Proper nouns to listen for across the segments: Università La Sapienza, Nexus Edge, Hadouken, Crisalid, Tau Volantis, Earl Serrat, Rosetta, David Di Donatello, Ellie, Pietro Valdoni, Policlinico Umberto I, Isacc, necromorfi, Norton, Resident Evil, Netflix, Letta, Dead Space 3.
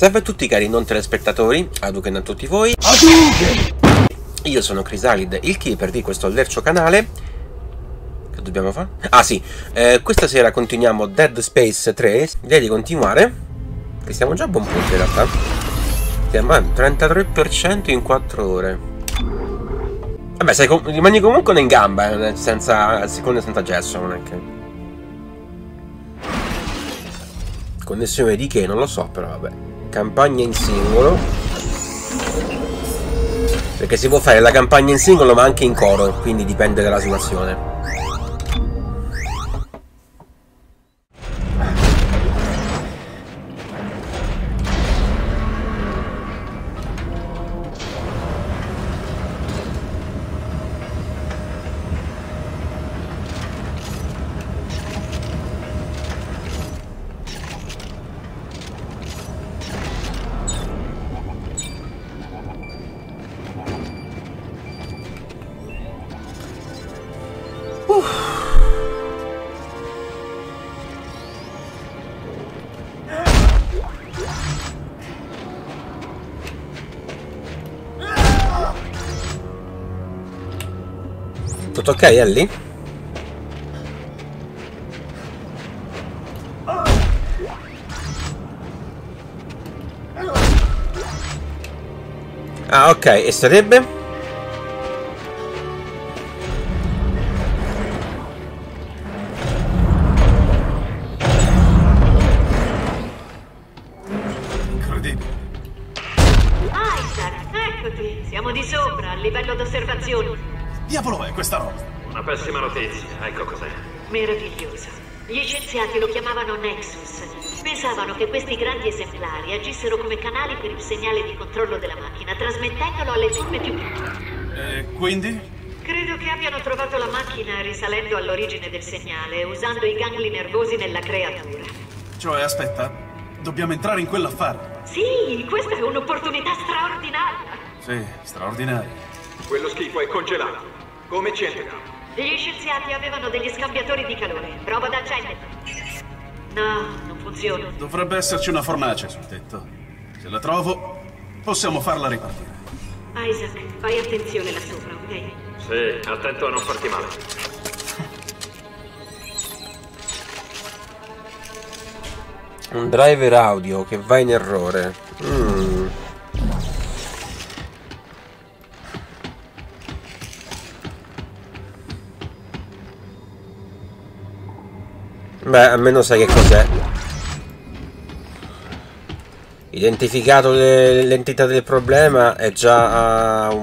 Salve a tutti cari non telespettatori, Hadouken a tutti voi. Hadouken! Io sono Crisalid, il keeper di questo lercio canale. Che dobbiamo fare? Ah sì, questa sera continuiamo Dead Space 3. L'idea di continuare, che siamo già a buon punto in realtà. Siamo al 33% in 4 ore. Vabbè, sai, rimani comunque in gamba, senza seconda senza gesso, non è che... Connessione di che? Non lo so, però vabbè. Campagna in singolo. Perché si può fare la campagna in singolo ma anche in coro, quindi dipende dalla situazione. Tutto ok, Ellie? Ah, ok, e sarebbe? Incredibile. Isaac, eccoti! Siamo di sopra, al livello d'osservazione. Diavolo è questa roba? Una pessima notizia, ecco cos'è. Meravigliosa. Gli scienziati lo chiamavano Nexus. Pensavano che questi grandi esemplari agissero come canali per il segnale di controllo della macchina, trasmettendolo alle forme più piccole. Quindi? Credo che abbiano trovato la macchina risalendo all'origine del segnale, usando i gangli nervosi della creatura. Cioè, aspetta, dobbiamo entrare in quell'affare? Sì, questa è un'opportunità straordinaria. Sì, straordinaria. Quello schifo è congelato. Come c'entra? Gli scienziati avevano degli scambiatori di calore. Prova ad accendere. No, non funziona. Dovrebbe esserci una fornace sul tetto. Se la trovo, possiamo farla ripartire. Isaac, fai attenzione là sopra, ok? Sì, attento a non farti male. Un driver audio che va in errore. Beh, almeno sai che cos'è. Identificato l'entità del problema è già a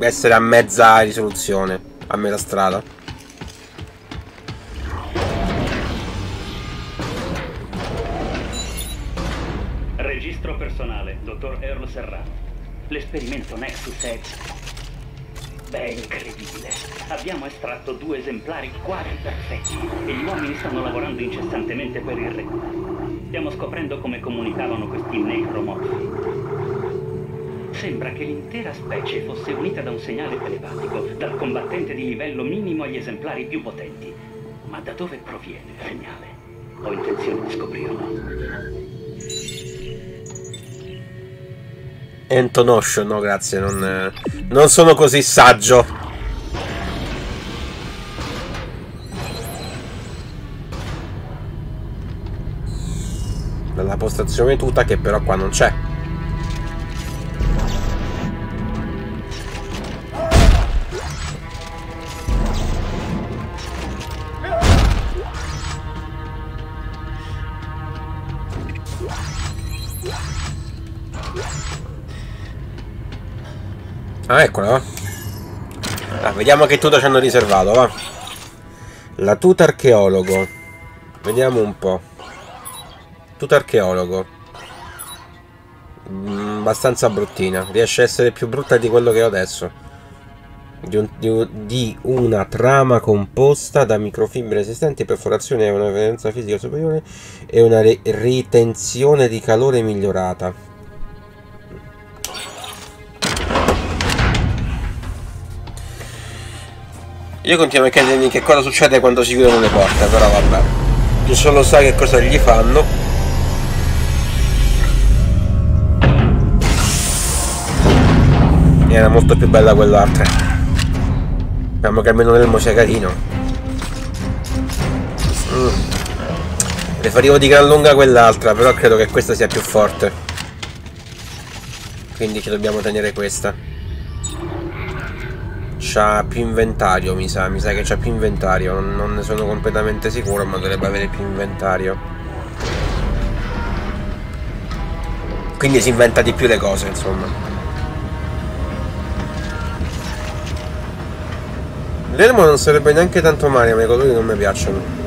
essere a mezza risoluzione, a metà strada. Registro personale, dottor Earl Serrat. L'esperimento Nexus Edge. Beh, incredibile. Abbiamo estratto 2 esemplari quasi perfetti e gli uomini stanno lavorando incessantemente per il recupero. Stiamo scoprendo come comunicavano questi necromorfi. Sembra che l'intera specie fosse unita da un segnale telepatico, dal combattente di livello minimo agli esemplari più potenti. Ma da dove proviene il segnale? Ho intenzione di scoprirlo. Entonoscio, no grazie, non sono così saggio. Dalla postazione tuta che però qua non c'è. Ah, eccola, va. Ah, vediamo che tuta ci hanno riservato, va. La tuta archeologo. Vediamo un po'. Tuta archeologo. Abbastanza bruttina. Riesce a essere più brutta di quello che ho adesso. Di una trama composta da microfibre resistenti, perforazione a una potenza fisica superiore e una ritenzione di calore migliorata. Io continuo a chiedermi che cosa succede quando si chiudono le porte, però vabbè. Tu solo sai che cosa gli fanno. era molto più bella quell'altra. Speriamo che almeno l'elmo sia carino. Preferivo di gran lunga quell'altra, però credo che questa sia più forte, quindi ci dobbiamo tenere questa. C'ha più inventario, mi sa che c'ha più inventario, non ne sono completamente sicuro, ma dovrebbe avere più inventario, quindi si inventa di più le cose, insomma. L'elmo non sarebbe neanche tanto male, ma i colori non mi piacciono.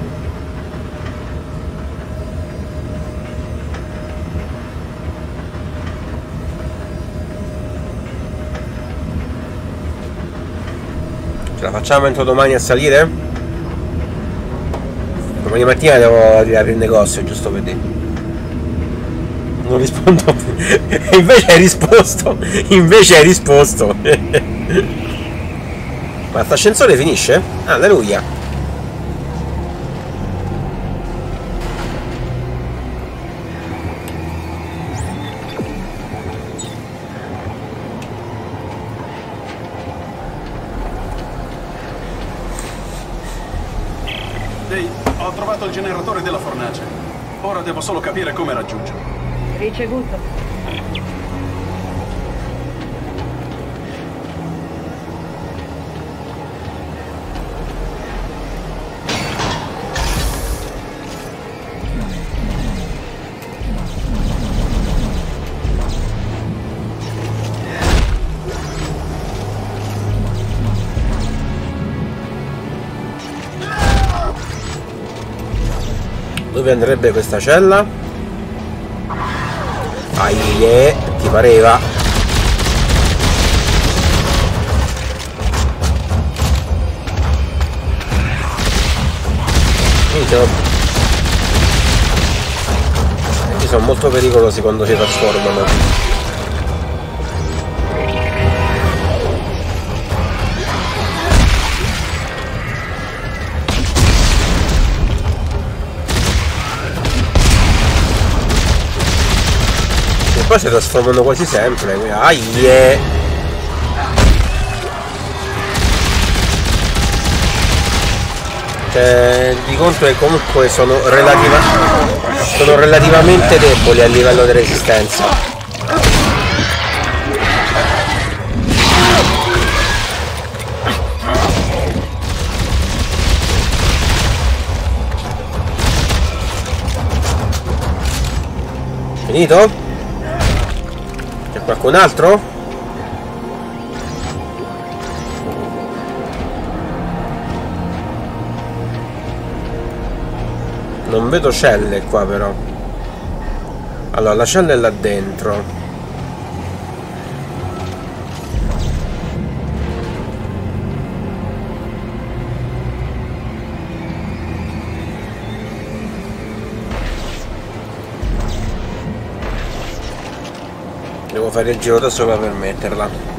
La facciamo entro domani a salire? Domani mattina devo arrivare il negozio, giusto per dire. Non rispondo più. Invece hai risposto. Ma l'ascensore finisce? Alleluia. Il generatore della fornace. Ora devo solo capire come raggiungerlo. Ricevuto. Dove andrebbe questa cella? Aie, ti pareva? Quindi sono molto pericolosi quando si trasformano. Poi si trasformano quasi sempre, aie! Cioè, di conto che comunque sono relativamente deboli a livello di resistenza. Finito? Qualcun altro? Non vedo celle qua però. Allora, la cella è là dentro. Devo fare il giro da sola per metterla.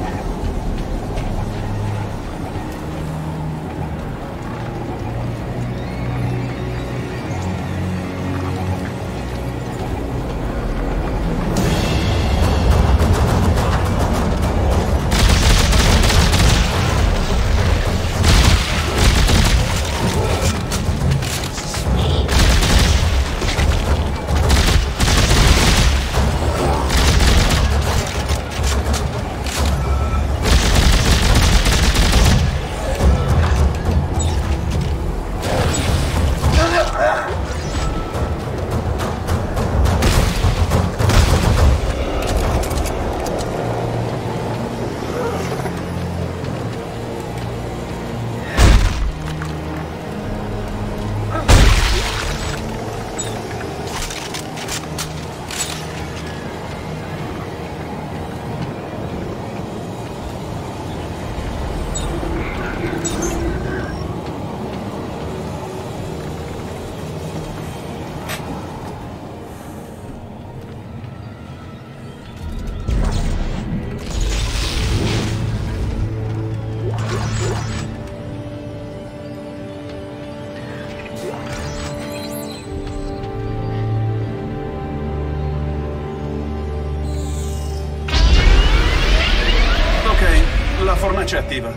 come c'è attiva?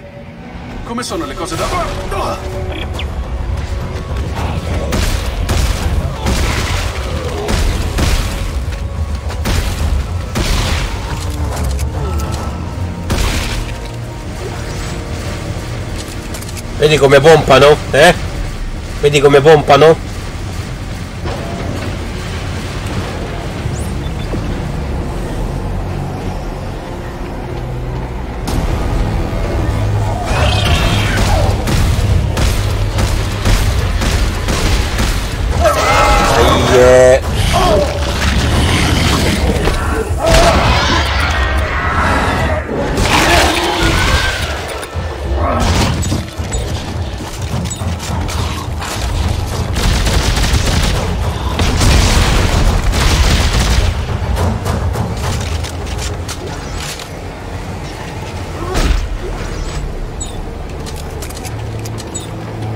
Come sono le cose da... Vedi come pompano, eh? Vedi come pompano?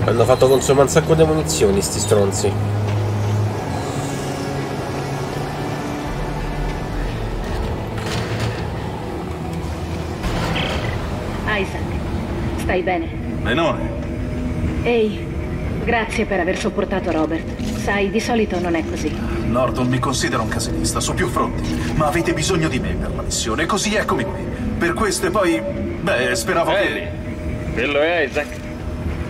Hanno fatto consumare un sacco di munizioni sti stronzi. Isaac, stai bene? Menore. Ehi, grazie per aver sopportato Robert. Sai, di solito non è così. Norton mi considera un casinista su più fronti, ma avete bisogno di me per la missione, così eccomi qui. Per questo e poi... beh, speravo che... Quello è Isaac.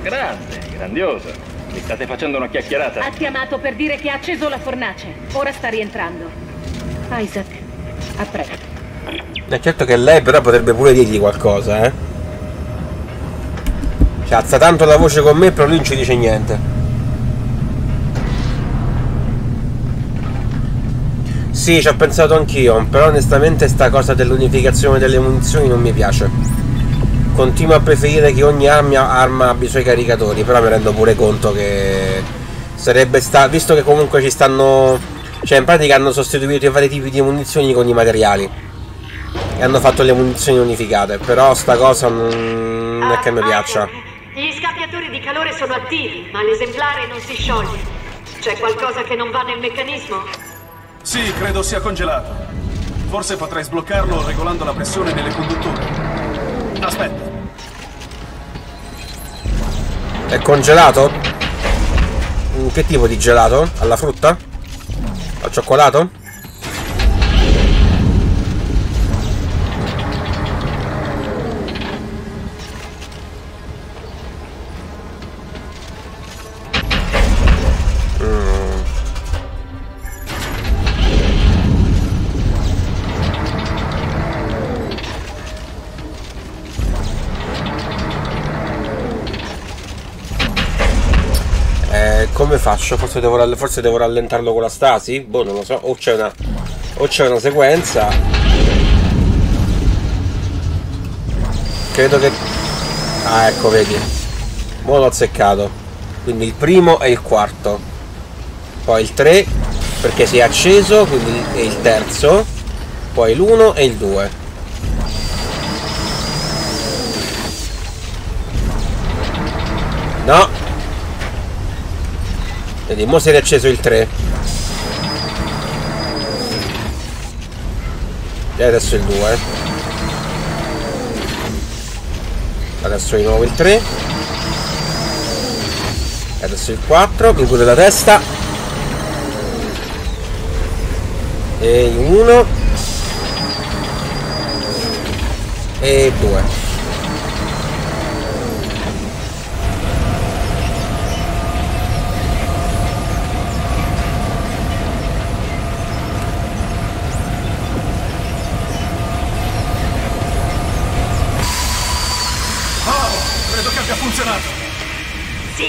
Grande, grandioso. Mi state facendo una chiacchierata? Ha chiamato per dire che ha acceso la fornace. Ora sta rientrando. Isaac, a presto. È certo che lei però potrebbe pure dirgli qualcosa, eh? Cioè, alza tanto la voce con me, però lui non ci dice niente. Sì, ci ho pensato anch'io, però onestamente sta cosa dell'unificazione delle munizioni non mi piace. Continuo a preferire che ogni arma abbia i suoi caricatori, però mi rendo pure conto che sarebbe stato, visto che comunque ci stanno, cioè in pratica hanno sostituito i vari tipi di munizioni con i materiali e hanno fatto le munizioni unificate, però sta cosa non è che mi piaccia. Gli scambiatori di calore sono attivi, ma l'esemplare non si scioglie. C'è qualcosa che non va nel meccanismo? Sì, credo sia congelato. Forse potrei sbloccarlo regolando la pressione nelle condutture. Aspetta. È congelato? Che tipo di gelato? Alla frutta? Al cioccolato? Come faccio? Forse devo rallentarlo con la stasi? Boh, non lo so. O c'è una sequenza. Credo che... ah, ecco, vedi. Mo l'ho azzeccato. Quindi il primo e il quarto. Poi il 3, perché si è acceso, quindi è il terzo. Poi l'1 e il 2. No! Vedi, mo si è riacceso il 3 e adesso il 2, adesso di nuovo il 3 e adesso il 4, più pure la testa, e il 1 e il 2. Sì,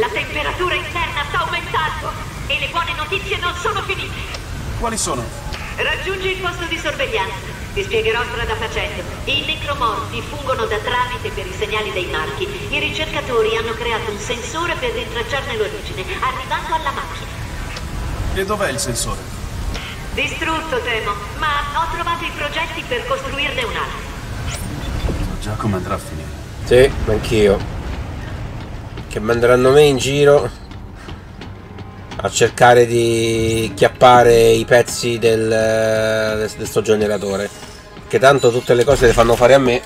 la temperatura interna sta aumentando e le buone notizie non sono finite. Quali sono? Raggiungi il posto di sorveglianza. Ti spiegherò strada facendo. I necromorfi fungono da tramite per i segnali dei marchi. I ricercatori hanno creato un sensore per rintracciarne l'origine, arrivando alla macchina. E dov'è il sensore? Distrutto, temo, ma ho trovato i progetti per costruirne un altro. Già come andrà a finire? Sì, anch'io. Che manderanno me in giro a cercare di chiappare i pezzi del sto generatore, che tanto tutte le cose le fanno fare a me.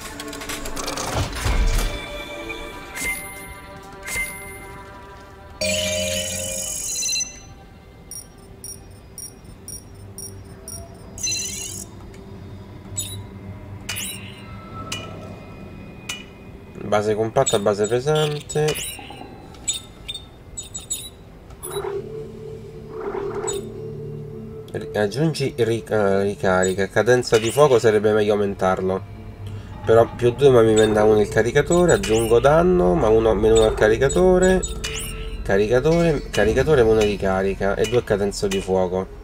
Base compatta, base pesante. Aggiungi ricarica. Cadenza di fuoco sarebbe meglio aumentarlo. Però più 2 ma mi prenda 1 il caricatore. Aggiungo danno ma meno 1 al caricatore. Caricatore meno ricarica. E 2 cadenza di fuoco.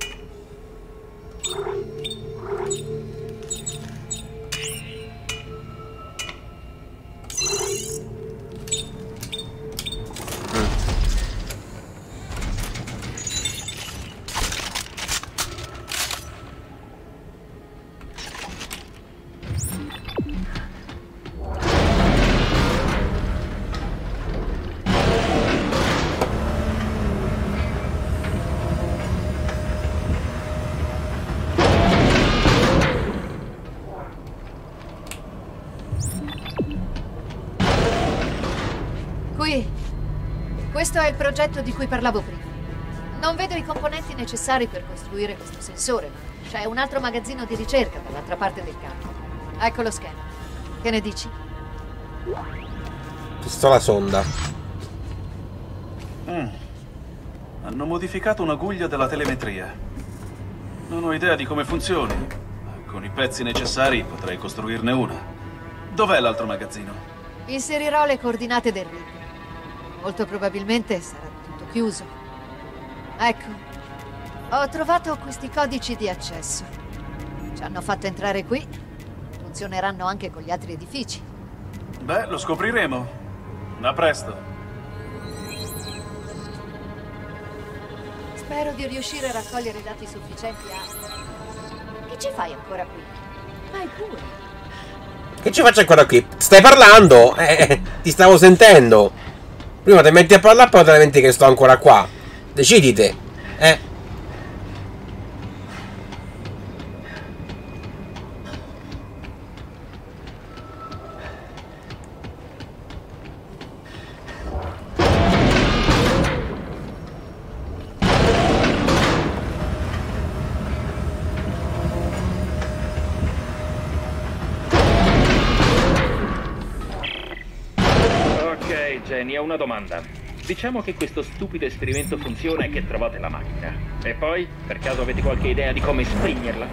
Questo è il progetto di cui parlavo prima. Non vedo i componenti necessari per costruire questo sensore. C'è un altro magazzino di ricerca dall'altra parte del campo. Ecco lo schema. Che ne dici? Pistola sonda. Hanno modificato un'aguglia della telemetria. Non ho idea di come funzioni. Con i pezzi necessari potrei costruirne una. Dov'è l'altro magazzino? Inserirò le coordinate del ritmo. Molto probabilmente sarà tutto chiuso. Ecco, ho trovato questi codici di accesso. Ci hanno fatto entrare qui. Funzioneranno anche con gli altri edifici. Beh, lo scopriremo. A presto. Spero di riuscire a raccogliere dati sufficienti a... Che ci fai ancora qui? Vai pure. Che ci faccio ancora qui? Stai parlando? Ti stavo sentendo. Prima ti metti a parlare, poi te metti che sto ancora qua. Decidite, eh? Una domanda. Diciamo che questo stupido esperimento funziona e che trovate la macchina. E poi, per caso avete qualche idea di come spegnerla?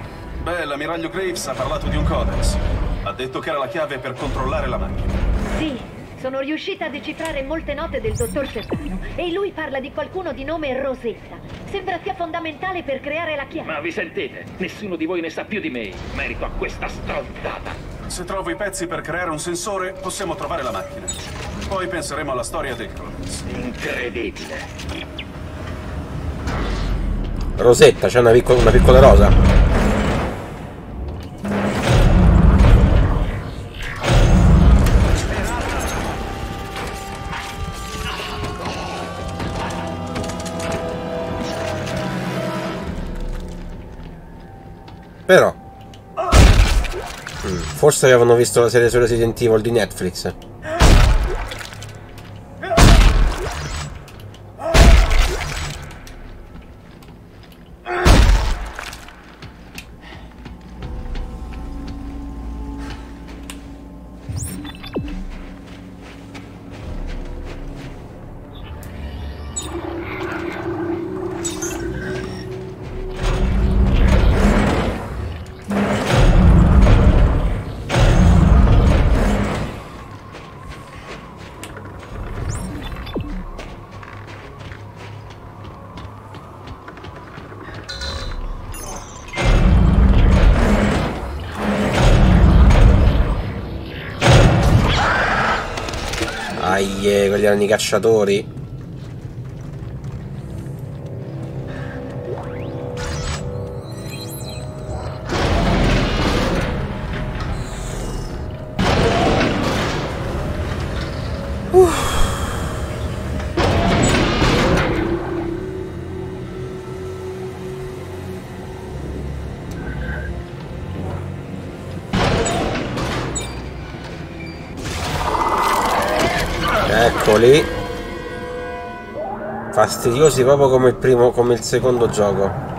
Beh, l'ammiraglio Graves ha parlato di un codex. Ha detto che era la chiave per controllare la macchina. Sì, sono riuscita a decifrare molte note del dottor Serrano e lui parla di qualcuno di nome Rosetta. Sembra sia fondamentale per creare la chiave. Ma vi sentite? Nessuno di voi ne sa più di me, merito a questa stronzata. Se trovo i pezzi per creare un sensore, possiamo trovare la macchina. Poi penseremo alla storia del codex. Incredibile. Rosetta, c'è una piccola rosa. Però... Forse avevano visto la serie su Resident Evil di Netflix. Quelli erano i cacciatori. Eccoli. Fastidiosi proprio come il primo, come il secondo gioco.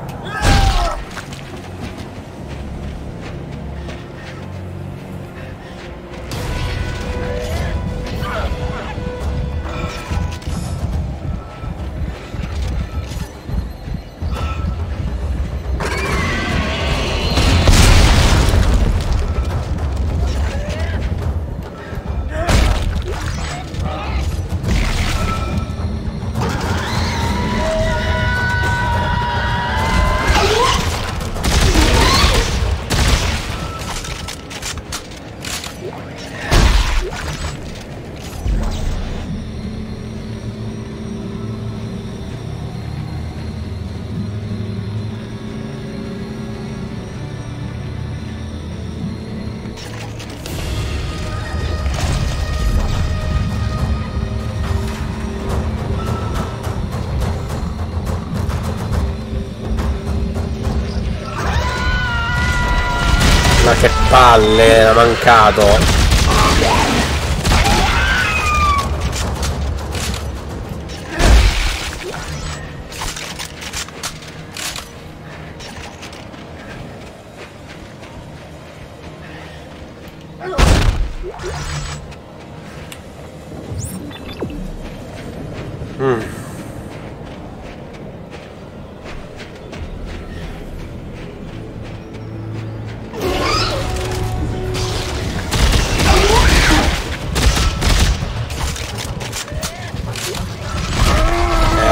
palle, era mancato.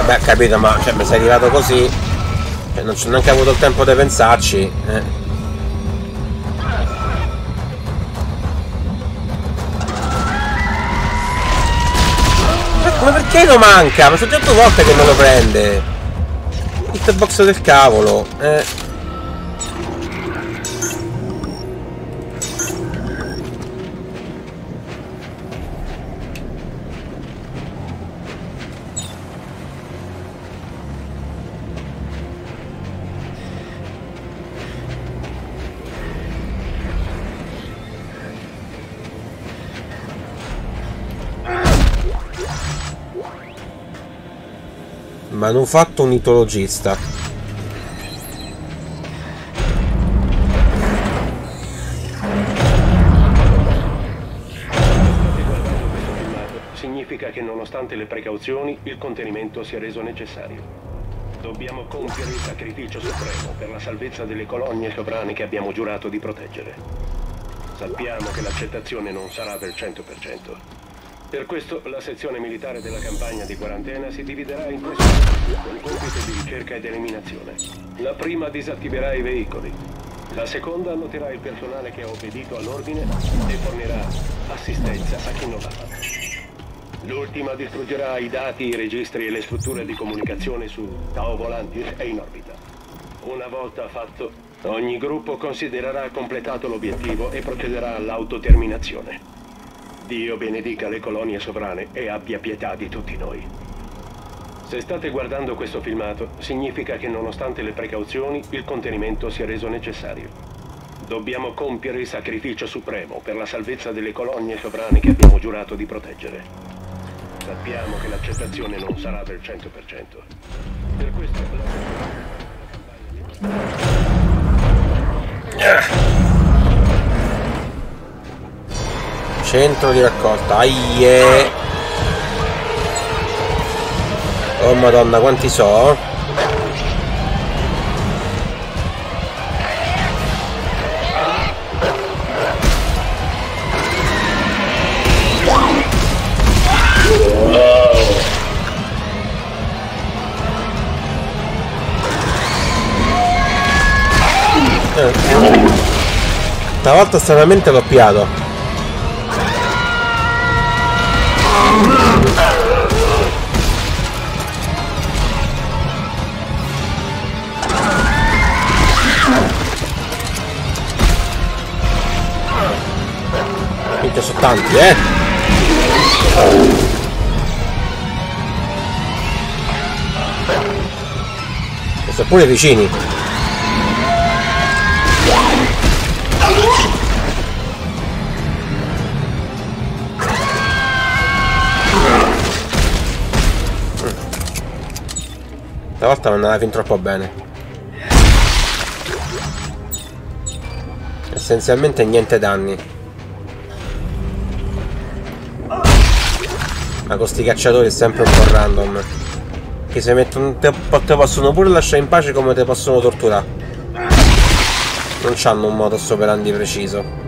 Beh, capito, ma cioè, mi sei arrivato così, cioè, non c'ho neanche avuto il tempo di pensarci, Ma perché lo manca? Ma sono già 2 volte che me lo prende. Hitbox del cavolo, ma non ho fatto un mitologista. Significa che nonostante le precauzioni il contenimento si è reso necessario. Dobbiamo compiere il sacrificio supremo per la salvezza delle colonie sovrane che abbiamo giurato di proteggere. Sappiamo che l'accettazione non sarà del 100%. Per questo la sezione militare della campagna di quarantena si dividerà in 2 sezioni, con compiti di ricerca ed eliminazione. La prima disattiverà i veicoli, la seconda annoterà il personale che ha obbedito all'ordine e fornirà assistenza a chi non l'ha fatto. L'ultima distruggerà i dati, i registri e le strutture di comunicazione su Tau Volantis e in orbita. Una volta fatto, ogni gruppo considererà completato l'obiettivo e procederà all'autoterminazione. Dio benedica le colonie sovrane e abbia pietà di tutti noi. Se state guardando questo filmato, significa che nonostante le precauzioni, il contenimento si è reso necessario. Dobbiamo compiere il sacrificio supremo per la salvezza delle colonie sovrane che abbiamo giurato di proteggere. Sappiamo che l'accettazione non sarà del 100%. Per questo... Centro di raccolta, aie! Oh madonna, quanti so! Stavolta stranamente l'ho piato. Sono tanti, e sono pure vicini. Stavolta non andava fin troppo bene. Essenzialmente niente danni. Ma con sti cacciatori è sempre un po' random. Che se mettono te possono pure lasciare in pace come te possono torturare. Non c'hanno un modus operandi preciso.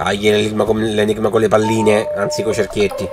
Ah, l'enigma con le palline, anzi coi cerchietti.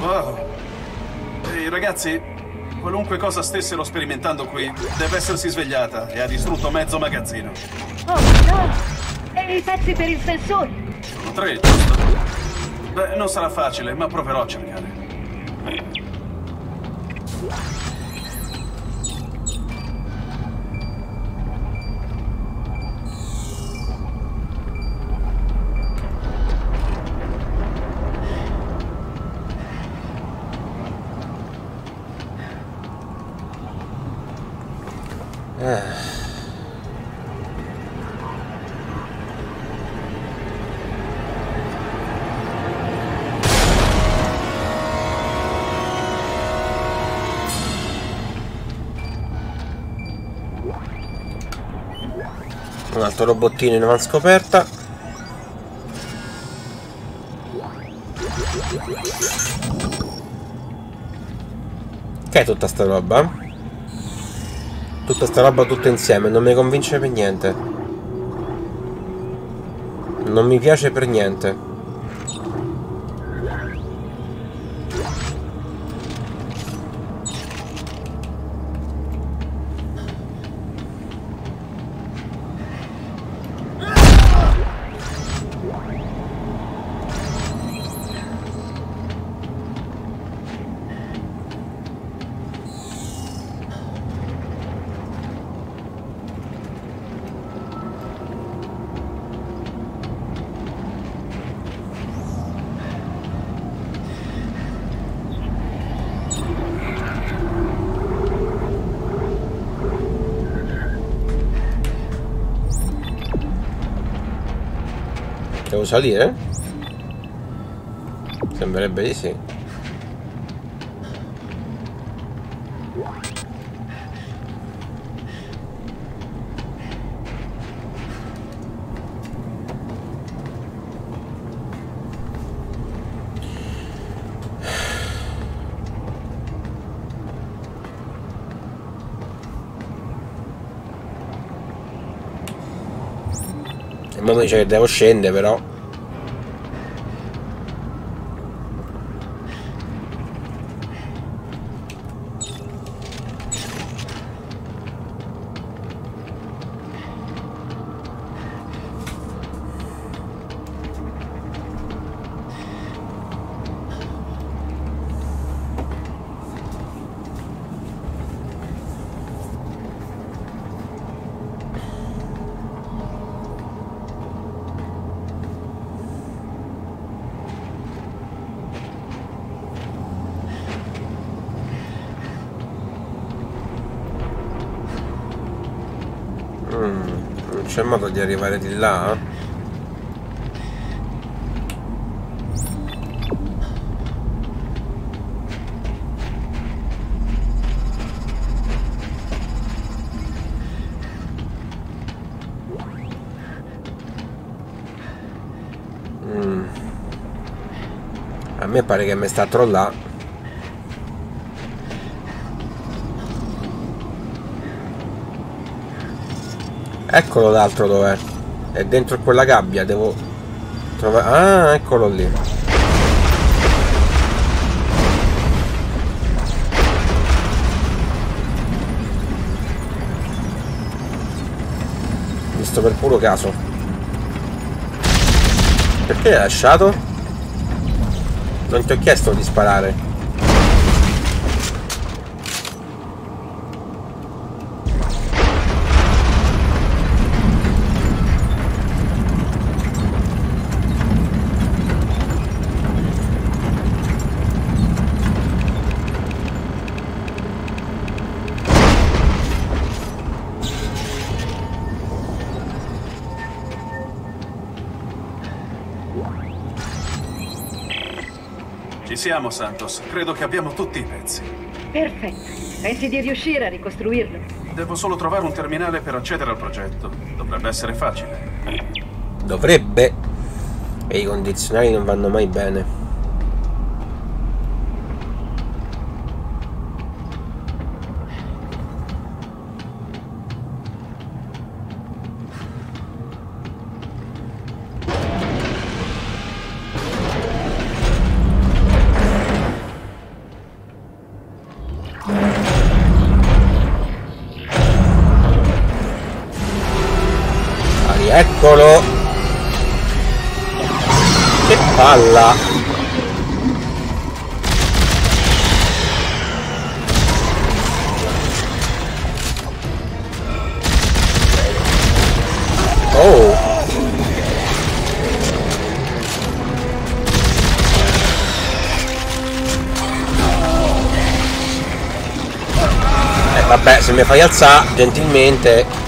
Wow. Ehi, ragazzi, qualunque cosa stessero sperimentando qui deve essersi svegliata e ha distrutto mezzo magazzino. Oh, no! E i pezzi per il sensore? Sono tre, giusto? Beh, non sarà facile, ma proverò a cercare. Un altro robottino in avanscoperta. Che è tutta sta roba? Tutta sta roba tutta insieme, non mi convince per niente. Non mi piace per niente. Devo salire? Sembrerebbe di sì. Il mondo dice che devo scendere, però. C'è modo di arrivare di là? A me pare che mi sta trollando. Eccolo l'altro dov'è? È dentro quella gabbia, devo trovare... Ah, eccolo lì. Visto per puro caso. Perché l'hai lasciato? Non ti ho chiesto di sparare. Ci siamo, Santos. Credo che abbiamo tutti i pezzi. Perfetto. Pensi di riuscire a ricostruirlo? Devo solo trovare un terminale per accedere al progetto. Dovrebbe essere facile. Dovrebbe. E i condizionali non vanno mai bene. Eccolo. Che palla. Oh. Vabbè, se mi fai alzare, gentilmente.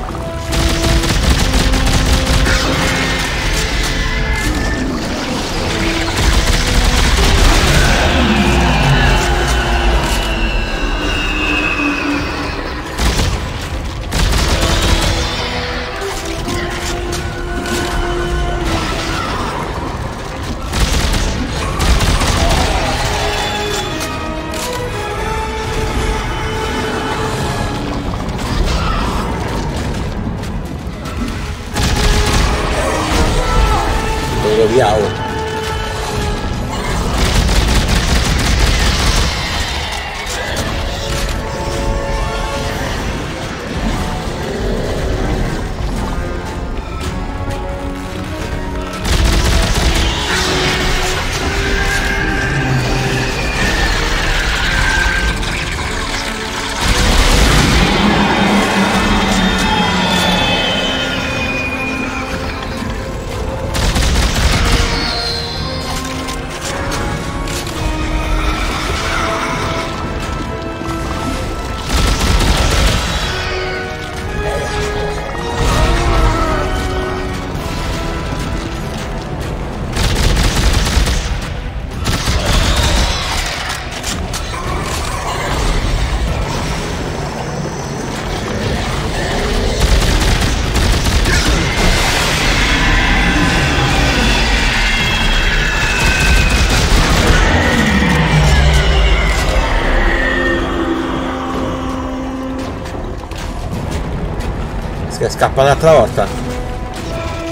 Scappa un'altra volta.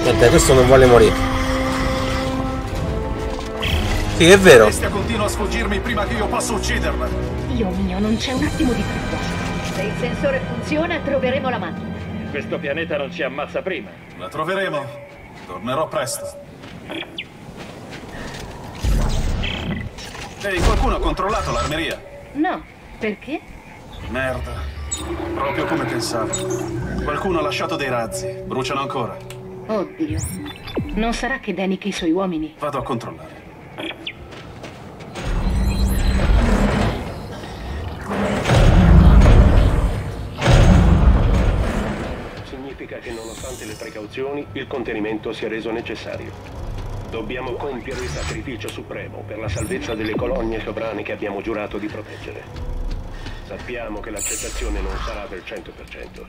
Niente, questo non vuole morire. Sì, è vero. Questa continua a sfuggirmi prima che io possa ucciderla. Dio mio, non c'è un attimo di tempo. Se il sensore funziona, troveremo la macchina. Questo pianeta non ci ammazza prima. La troveremo. Tornerò presto. Ehi, qualcuno ha controllato l'armeria? No, perché? Merda. Proprio come pensavo. Qualcuno ha lasciato dei razzi. Bruciano ancora. Oddio. Non sarà che denichi i suoi uomini? Vado a controllare. Significa che nonostante le precauzioni, il contenimento si è reso necessario. Dobbiamo compiere il sacrificio supremo per la salvezza delle colonie sovrane che abbiamo giurato di proteggere. Sappiamo che l'accettazione non sarà del 100%.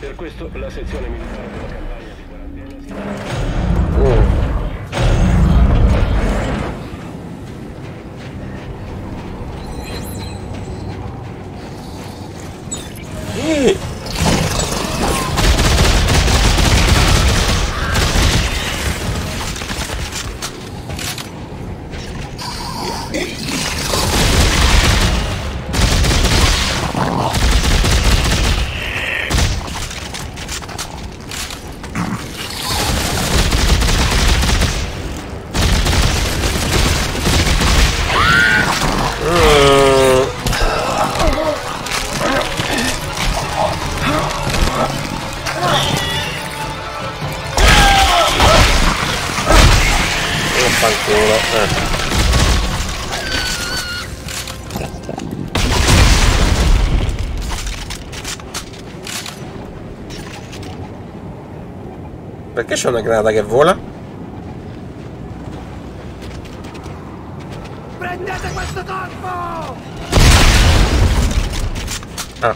Per questo la sezione militare della campagna di quarantena si farà. Perché c'è una granata che vola? Prendete questo corpo! Ah,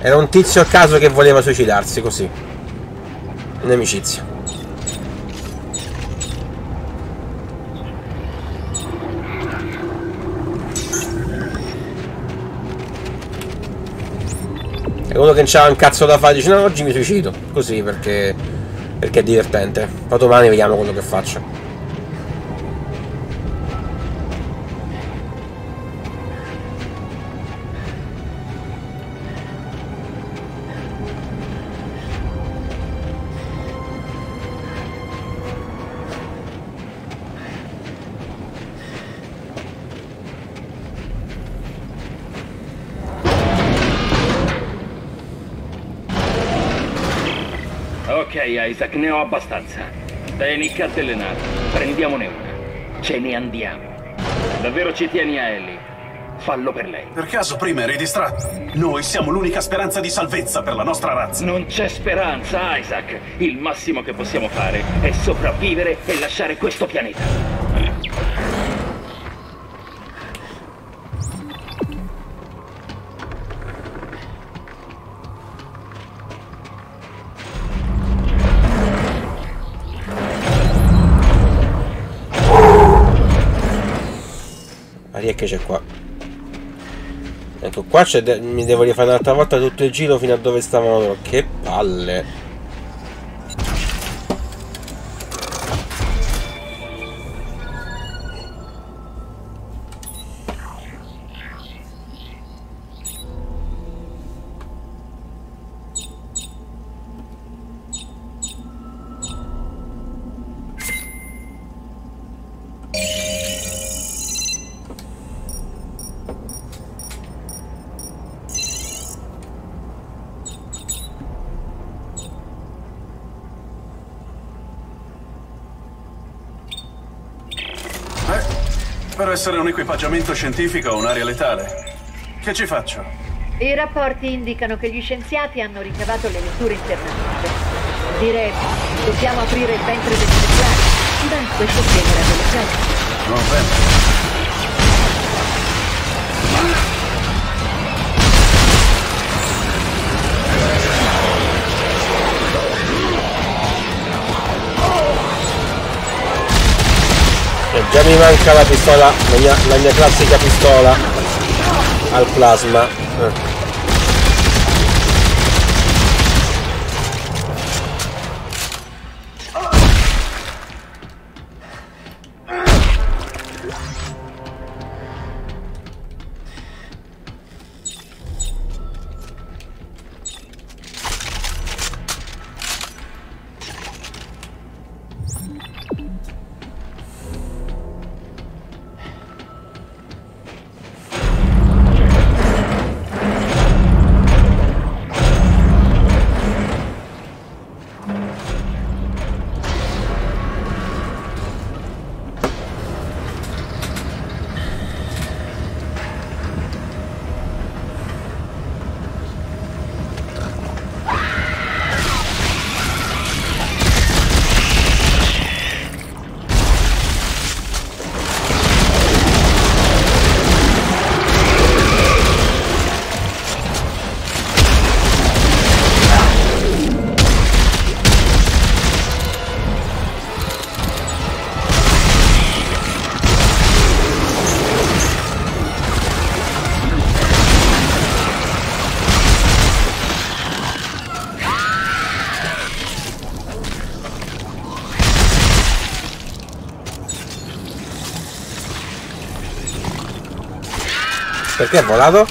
era un tizio a caso che voleva suicidarsi così. In amicizia. E uno che c'ha un cazzo da fare dice no, oggi mi suicido. Così perché è divertente. Poi domani vediamo quello che faccio. Ok, Isaac, ne ho abbastanza. Vieni cattellenato. Prendiamone una. Ce ne andiamo. Davvero ci tieni a Ellie? Fallo per lei. Per caso prima eri distratto? Noi siamo l'unica speranza di salvezza per la nostra razza. Non c'è speranza, Isaac. Il massimo che possiamo fare è sopravvivere e lasciare questo pianeta. Che c'è qua? Ecco qua c'è, mi devo rifare un'altra volta tutto il giro fino a dove stavano loro. Che palle. Essere un equipaggiamento scientifico o un'area letale. Che ci faccio? I rapporti indicano che gli scienziati hanno ricavato le letture internamente. Direi, dobbiamo aprire il ventre del nucleare. Beh, questo sembra veloce. Non bene. Già mi manca la pistola, la mia classica pistola al plasma. Perché è volato?